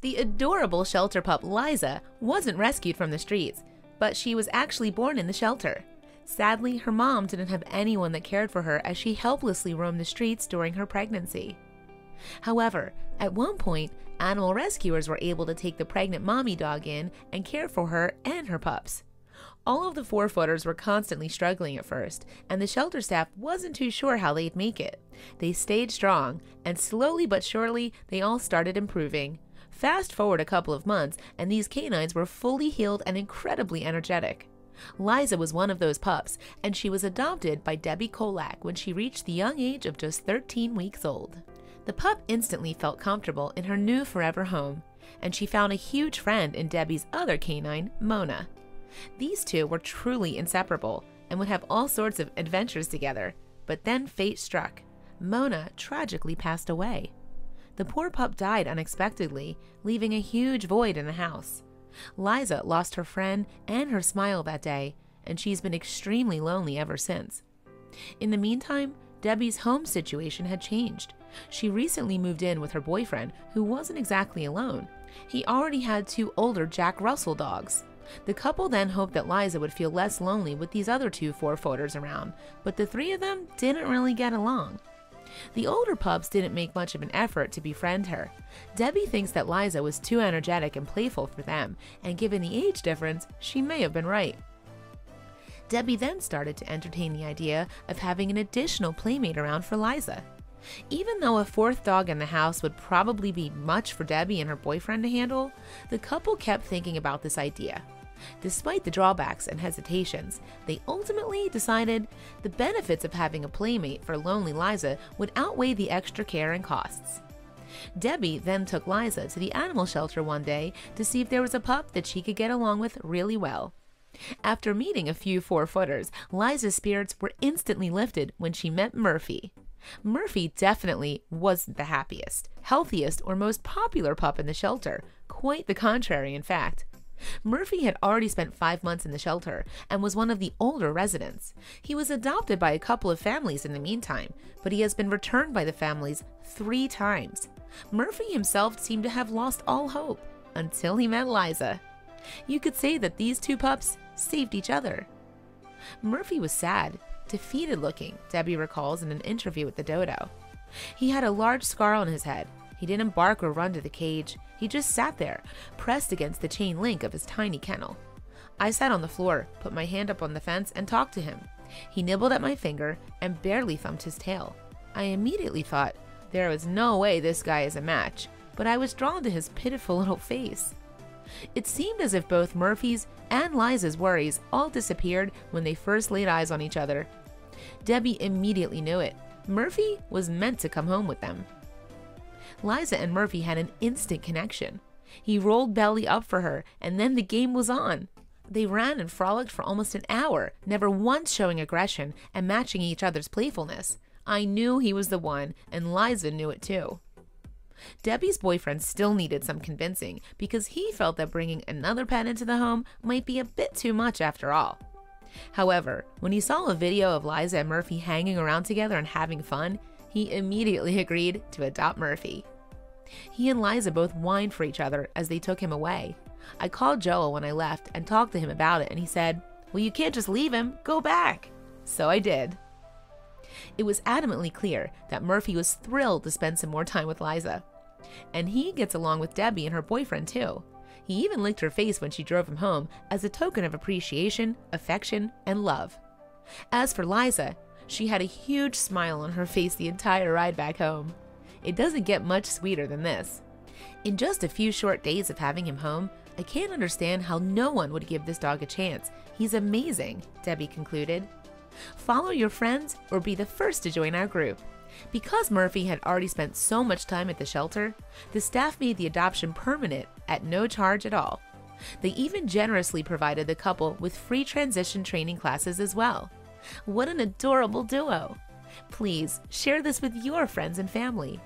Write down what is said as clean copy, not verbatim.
The adorable shelter pup Liza wasn't rescued from the streets, but she was actually born in the shelter. Sadly, her mom didn't have anyone that cared for her as she helplessly roamed the streets during her pregnancy. However, at one point, animal rescuers were able to take the pregnant mommy dog in and care for her and her pups. All of the four-footers were constantly struggling at first, and the shelter staff wasn't too sure how they'd make it. They stayed strong, and slowly but surely, they all started improving. Fast forward a couple of months, and these canines were fully healed and incredibly energetic. Liza was one of those pups, and she was adopted by Debbie Kolak when she reached the young age of just 13 weeks old. The pup instantly felt comfortable in her new forever home, and she found a huge friend in Debbie's other canine, Mona. These two were truly inseparable and would have all sorts of adventures together, but then fate struck. Mona tragically passed away. The poor pup died unexpectedly, leaving a huge void in the house. Liza lost her friend and her smile that day, and she's been extremely lonely ever since. In the meantime, Debbie's home situation had changed. She recently moved in with her boyfriend, who wasn't exactly alone. He already had two older Jack Russell dogs. The couple then hoped that Liza would feel less lonely with these other two four-footers around, but the three of them didn't really get along. The older pups didn't make much of an effort to befriend her. Debbie thinks that Liza was too energetic and playful for them, and given the age difference, she may have been right. Debbie then started to entertain the idea of having an additional playmate around for Liza. Even though a fourth dog in the house would probably be much for Debbie and her boyfriend to handle, the couple kept thinking about this idea. Despite the drawbacks and hesitations, they ultimately decided the benefits of having a playmate for lonely Liza would outweigh the extra care and costs. Debbie then took Liza to the animal shelter one day to see if there was a pup that she could get along with really well. After meeting a few four-footers, Liza's spirits were instantly lifted when she met Murphy. Murphy definitely wasn't the happiest, healthiest, or most popular pup in the shelter. Quite the contrary, in fact. Murphy had already spent 5 months in the shelter and was one of the older residents. He was adopted by a couple of families in the meantime, but he has been returned by the families 3 times. Murphy himself seemed to have lost all hope until he met Liza. You could say that these two pups saved each other. Murphy was sad, defeated looking, Debbie recalls in an interview with the Dodo. He had a large scar on his head. He didn't bark or run to the cage. He just sat there, pressed against the chain link of his tiny kennel. I sat on the floor, put my hand up on the fence, and talked to him. He nibbled at my finger and barely thumped his tail. I immediately thought, there is no way this guy is a match, but I was drawn to his pitiful little face. It seemed as if both Murphy's and Liza's worries all disappeared when they first laid eyes on each other. Debbie immediately knew it. Murphy was meant to come home with them. Liza and Murphy had an instant connection. He rolled belly up for her, and then the game was on. They ran and frolicked for almost an hour, never once showing aggression and matching each other's playfulness. I knew he was the one, and Liza knew it too. Debbie's boyfriend still needed some convincing because he felt that bringing another pet into the home might be a bit too much after all. However, when he saw a video of Liza and Murphy hanging around together and having fun, he immediately agreed to adopt Murphy. He and Liza both whined for each other as they took him away. I called Joel when I left and talked to him about it, and he said, "Well, you can't just leave him, go back." So I did. It was adamantly clear that Murphy was thrilled to spend some more time with Liza. And he gets along with Debbie and her boyfriend too. He even licked her face when she drove him home as a token of appreciation, affection, and love. As for Liza, she had a huge smile on her face the entire ride back home. It doesn't get much sweeter than this. In just a few short days of having him home, I can't understand how no one would give this dog a chance. He's amazing, Debbie concluded. Follow your friends or be the first to join our group. Because Murphy had already spent so much time at the shelter, the staff made the adoption permanent at no charge at all. They even generously provided the couple with free transition training classes as well. What an adorable duo! Please share this with your friends and family.